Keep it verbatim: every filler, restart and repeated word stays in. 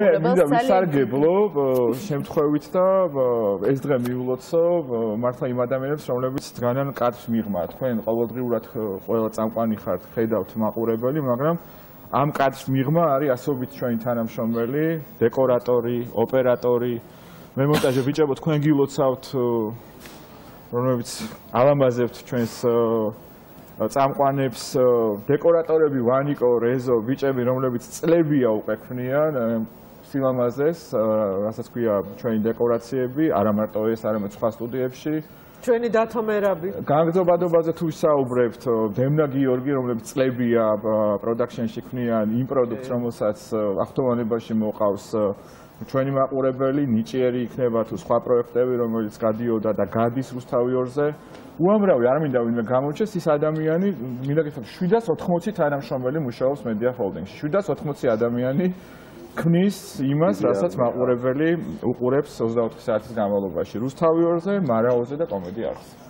მინდა ვისარგებლო შემთხვევით და ეს დღე მივულოცავ მართლა იმ ადამიანებს რომლებიც დგანან კაცს მიღმა თქვენ ყოველდღიურად ყველა წამყვანი ხართ ხედავთ მაყურებელი მაგრამ ამ კაცს მიღმა არის ასობით ჩვენი თანამშრომელი დეკორატორი ოპერატორი მე მონტაჟე ვიჭებო თქვენ გილოცავთ რომლებიც ალამაზებთ ჩვენს წამყვანებს დეკორატორები ვანიკო რეზო ბიჭები რომლებიც წლებია უყეფნიან სიმამაზეს რასაც ქვია ჩვენი დეკორაციები არა მარტო ეს არამედ სხვა სტუდიებში ჩვენი დათომერები განგზობადობაზე თუ საუბრებთ დემნა გიორგი რომლებიც წლებია პროდაქშენში ქნიან იმ პროდუქტს რომელსაც ახტოვანებაში მოყავს ჩვენი მაყურებელი ნიჭიერი იქნება თუ სხვა პროექტები რომელიც გადიოდა და გადის რუსთავი ორზე უამრავი არ მინდა ვინმე გამოჩეს ის ადამიანი მინდა გითხრათ შვიდას ოთხმოცი თანამშრომელი მუშაობს მედია ჰოლდინგში შვიდას ოთხმოცი ადამიანი ქმნის იმას რასაც მაყურებელი უყურებს ოცდაოთხი საათის განმავლობაში რუსთავი ორზე მარაოზე და კომედიარზე